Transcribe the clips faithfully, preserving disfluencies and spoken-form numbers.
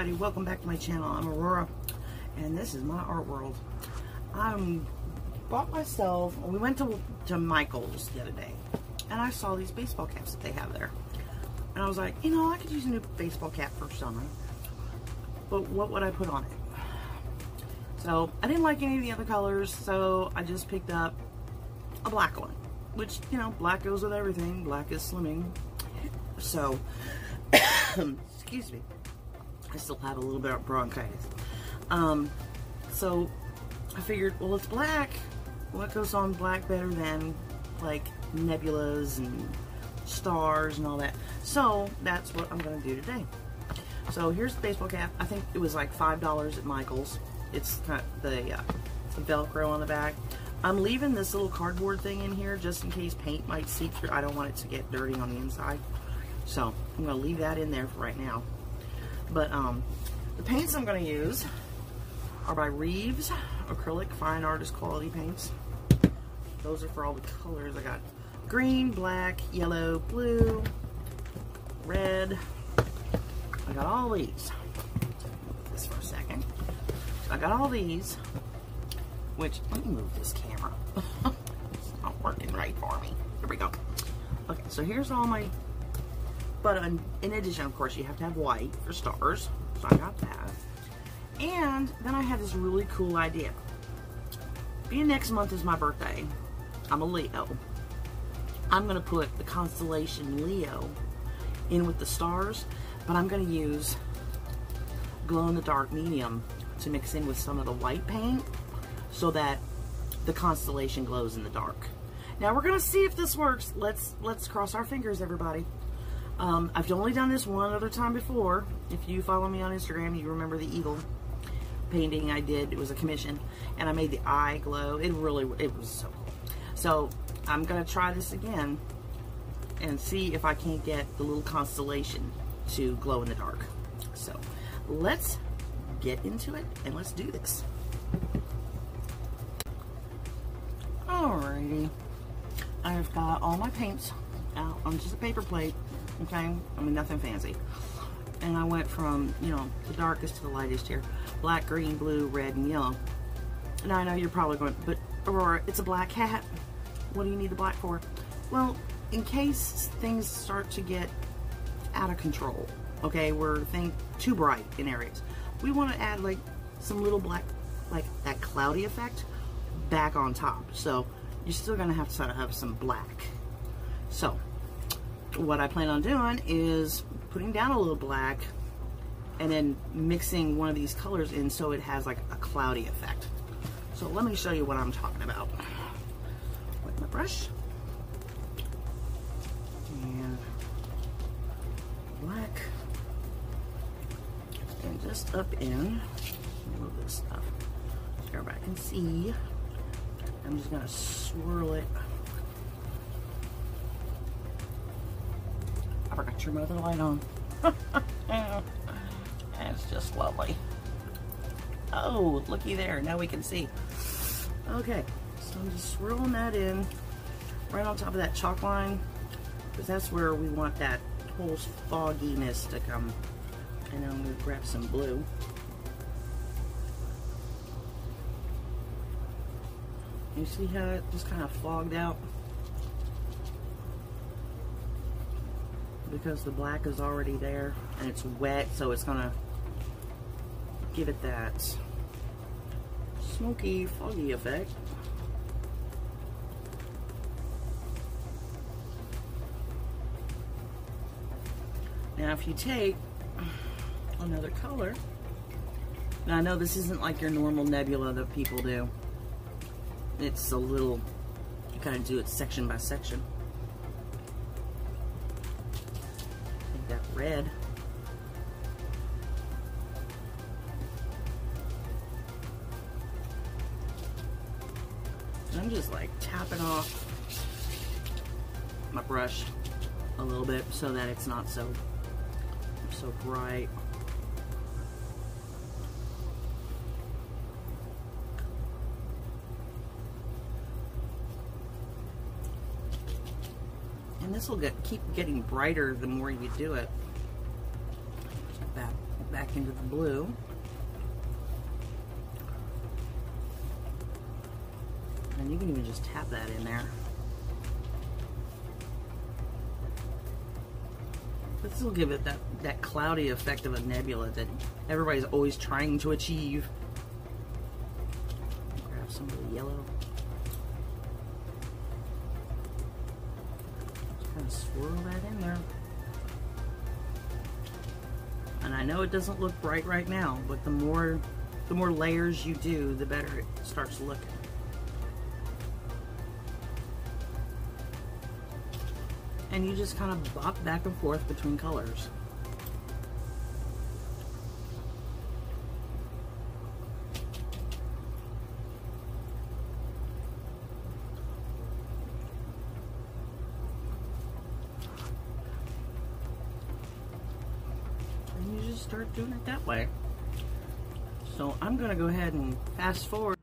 everybody, welcome back to my channel. I'm Aurora and this is my art world. I um, bought myself, we went to, to Michael's the other day and I saw these baseball caps that they have there. And I was like, you know, I could use a new baseball cap for summer, but what would I put on it? So I didn't like any of the other colors, so I just picked up a black one, which, you know, black goes with everything. Black is slimming. So, excuse me. I still have a little bit of bronchitis. Um, so I figured, well, it's black. What goes on black better than like nebulas and stars and all that? So that's what I'm going to do today. So here's the baseball cap. I think it was like five dollars at Michael's. It's not the, uh, the Velcro on the back. I'm leaving this little cardboard thing in here just in case paint might seep through. I don't want it to get dirty on the inside. So I'm going to leave that in there for right now. But um, the paints I'm going to use are by Reeves, acrylic, fine artist quality paints. Those are for all the colors. I got green, black, yellow, blue, red. I got all these. Look at this for a second. So I got all these. Which, let me move this camera. It's not working right for me. Here we go. Okay, so here's all my, but in, in addition, of course, you have to have white for stars. So I got that. And then I had this really cool idea. Being next month is my birthday. I'm a Leo. I'm gonna put the constellation Leo in with the stars, but I'm gonna use glow-in-the-dark medium to mix in with some of the white paint, so that the constellation glows in the dark. Now we're gonna see if this works. Let's let's cross our fingers, everybody. Um, I've only done this one other time before. If you follow me on Instagram, you remember the eagle painting I did. It was a commission, and I made the eye glow. It really, it was so cool. So I'm gonna try this again and see if I can't get the little constellation to glow in the dark. So let's get into it and let's do this. Alrighty, I've got all my paints out on just a paper plate, okay? I mean, nothing fancy. And I went from, you know, the darkest to the lightest here. Black, green, blue, red, and yellow. Now I know you're probably going, but Aurora, it's a black cat. What do you need the black for? Well, in case things start to get out of control, okay? We're think too bright in areas. We want to add like some little black, like that cloudy effect back on top. So you're still gonna have to have some black. So what I plan on doing is putting down a little black and then mixing one of these colors in so it has like a cloudy effect. So let me show you what I'm talking about. With my brush. And black. And just up in all of this stuff. So everybody can see. I'm just going to swirl it. I forgot to turn my other light on. That's just lovely. Oh, looky there. Now we can see. Okay. So I'm just swirling that in right on top of that chalk line. Because that's where we want that whole fogginess to come. And then I'm going to grab some blue. You see how it just kind of fogged out? Because the black is already there and it's wet, so it's gonna give it that smoky, foggy effect. Now if you take another color, now I know this isn't like your normal nebula that people do. It's a little, you kind of do it section by section. Take that red. And I'm just like tapping off my brush a little bit so that it's not so, so bright. This will get keep getting brighter the more you do it. Like that back into the blue. And you can even just tap that in there. This will give it that, that cloudy effect of a nebula that everybody's always trying to achieve. Grab some of the yellow. Just kind of swirl that in there. And I know it doesn't look bright right now, but the more the more layers you do, the better it starts looking. And you just kind of bop back and forth between colors. And you just start doing it that way. So I'm gonna go ahead and fast forward.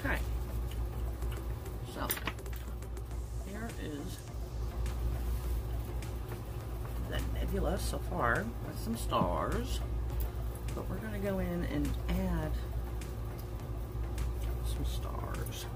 Okay, so here is the nebula so far with some stars, but we're going to go in and add some stars.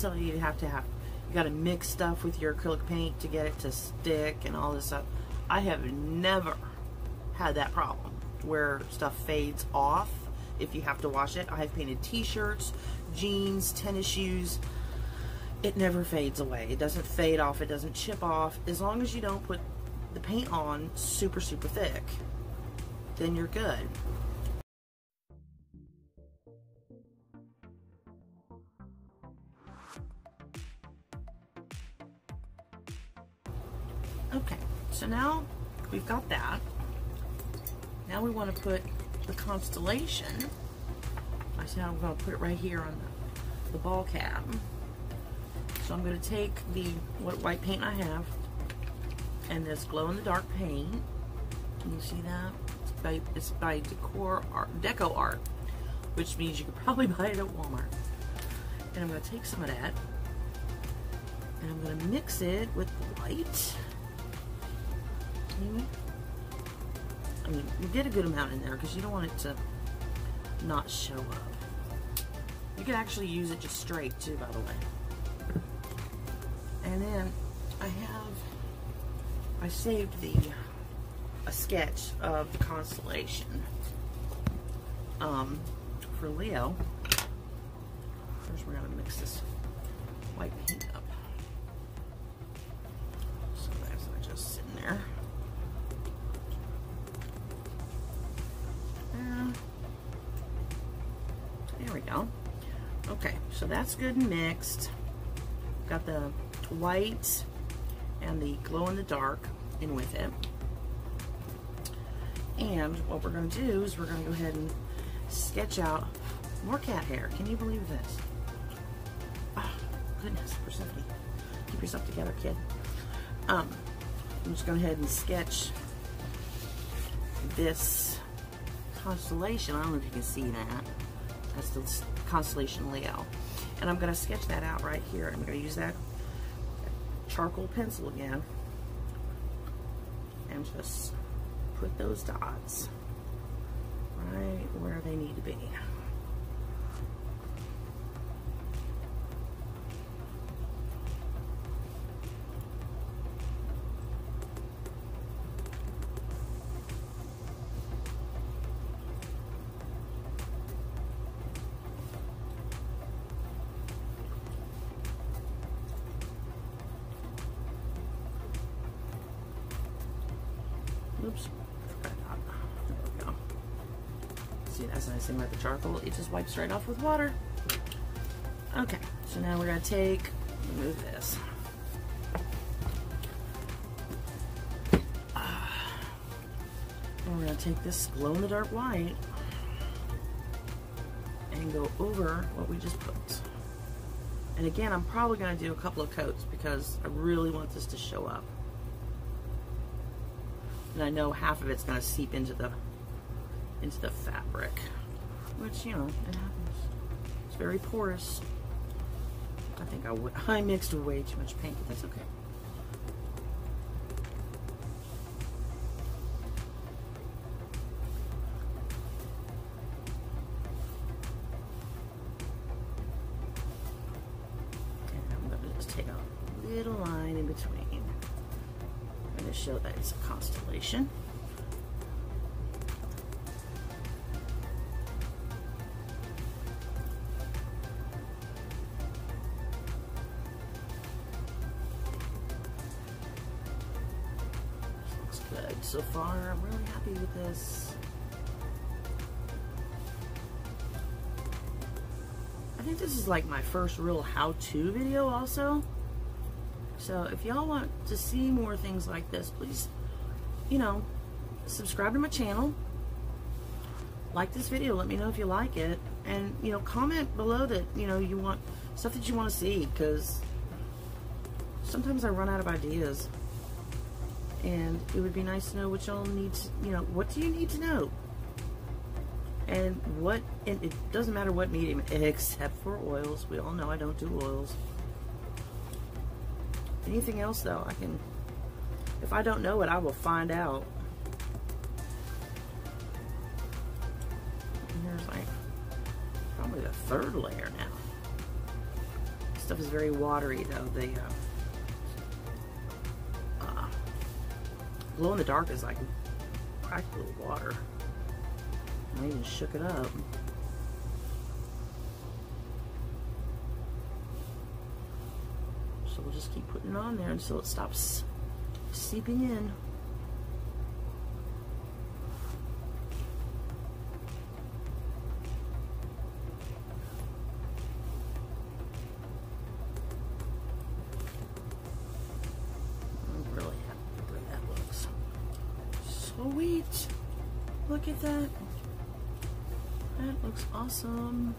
Tell you you have to have you got to mix stuff with your acrylic paint to get it to stick and all this stuff. I have never had that problem where stuff fades off if you have to wash it. I have painted t-shirts, jeans, tennis shoes. It never fades away. It doesn't fade off. It doesn't chip off. As long as you don't put the paint on super super thick, then you're good. Okay, so now we've got that. Now we want to put the constellation. I said I'm going to put it right here on the, the ball cap. So I'm going to take the what white paint I have and this glow-in-the-dark paint. Can you see that? It's by, it's by decor art, Deco Art, which means you could probably buy it at Walmart. And I'm going to take some of that and I'm going to mix it with the white. I mean, you did a good amount in there because you don't want it to not show up. You can actually use it just straight too, by the way. And then I have, I saved the a sketch of the constellation um, for Leo. First, we're gonna mix this white paint up. So that's not just sitting there. There we go. Okay, so that's good and mixed. Got the white and the glow in the dark in with it. And what we're gonna do is we're gonna go ahead and sketch out more cat hair. Can you believe this? Oh, goodness, Persephone. Keep yourself together, kid. Um, I'm just gonna go ahead and sketch this constellation. I don't know if you can see that. That's the constellation Leo. And I'm gonna sketch that out right here. I'm gonna use that charcoal pencil again and just put those dots right where they need to be. Oops, forgot that. There we go. See, that's nice thing about the charcoal. It just wipes right off with water. Okay, so now we're gonna take, remove this. Uh, and we're gonna take this glow-in-the-dark white and go over what we just put. And again, I'm probably gonna do a couple of coats because I really want this to show up. And I know half of it's going to seep into the into the fabric, which, you know, it happens. It's very porous. I think I, w I mixed way too much paint, but that's okay. And I'm going to just take a little line in between. To show that it's a constellation. This looks good so far. I'm really happy with this. I think this is like my first real how-to video also. So if y'all want to see more things like this, please, you know, subscribe to my channel, like this video, let me know if you like it, and, you know, comment below that, you know, you want stuff that you want to see, because sometimes I run out of ideas, and it would be nice to know what y'all need to, you know, what do you need to know, and what, and it doesn't matter what medium, except for oils. We all know I don't do oils. Anything else though, I can, if I don't know it, I will find out. And here's like probably the third layer now. This stuff is very watery though. The uh, uh, glow in the dark is like practically water. I even shook it up. So we'll just keep putting it on there until it stops seeping in. I'm really happy look at that. That looks awesome.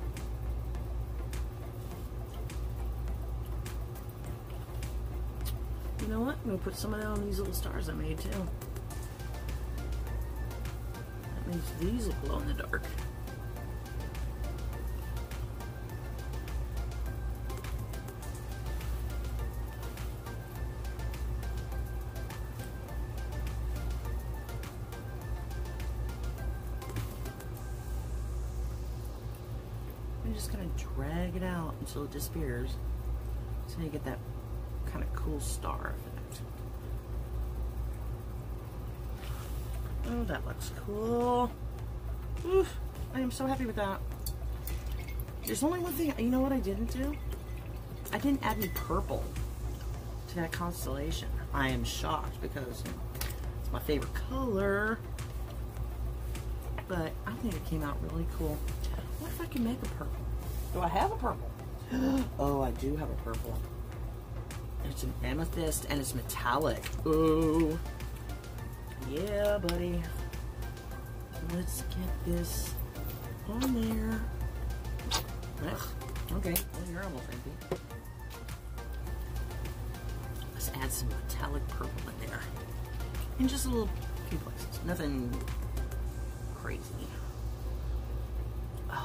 You know what? I'm gonna put some of that on these little stars I made too. That means these will glow in the dark. Drag it out until it disappears, so you get that kind of cool star effect. Oh, that looks cool. Oof, I am so happy with that. There's only one thing, you know what I didn't do? I didn't add any purple to that constellation. I am shocked because it's my favorite color, but I think it came out really cool. What if I can make a purple? Do I have a purple? Oh, I do have a purple. It's an amethyst and it's metallic. Ooh. Yeah, buddy. Let's get this on there. Ugh. Okay. Well, you're almost empty. Let's add some metallic purple in there. In just a little few places. Nothing crazy.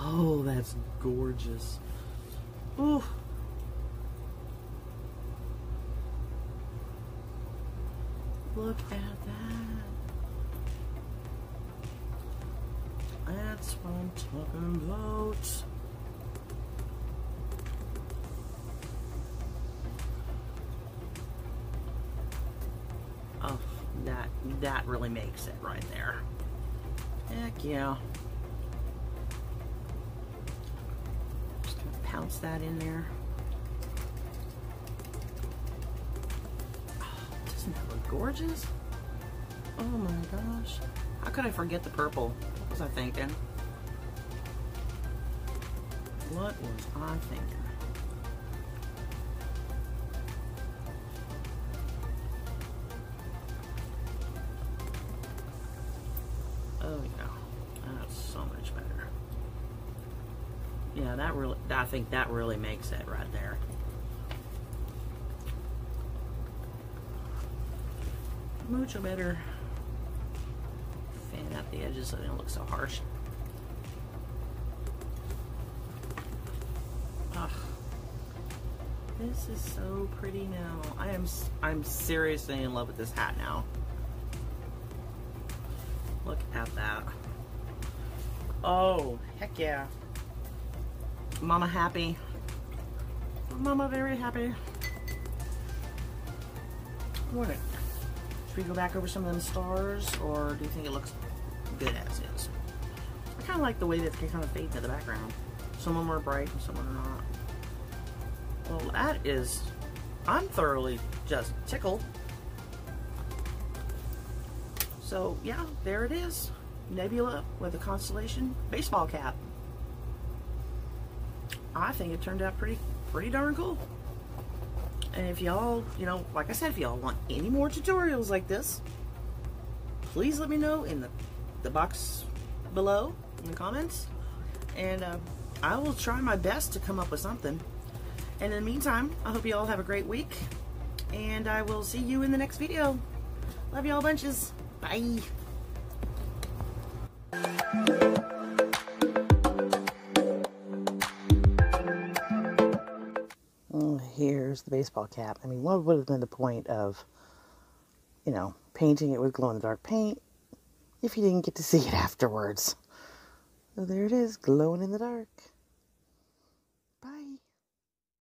Oh, that's gorgeous. Ooh. Look at that. That's what I'm talking about. Oh, that, that really makes it right there. Heck yeah. Bounce that in there. Oh, doesn't that look gorgeous? Oh my gosh. How could I forget the purple? What was I thinking? What was I thinking? Yeah, that really, I think that really makes it right there. Mucho better. Fan out the edges so they don't look so harsh. Ugh. This is so pretty now. I am, I'm seriously in love with this hat now. Look at that. Oh, heck yeah. Mama happy. Mama very happy. What? Should we go back over some of them stars, or do you think it looks good as is? I kind of like the way that they kind of fade into the background. Some of them are bright and some are not. Well, that is... I'm thoroughly just tickled. So, yeah, there it is. Nebula with a constellation baseball cap. I think it turned out pretty, pretty darn cool. And if y'all, you know, like I said, if y'all want any more tutorials like this, please let me know in the, the box below in the comments. And uh, I will try my best to come up with something. And in the meantime, I hope y'all have a great week. And I will see you in the next video. Love y'all bunches. Bye. The baseball cap. I mean, what would have been the point of, you know, painting it with glow-in-the-dark paint if you didn't get to see it afterwards? So there it is, glowing in the dark.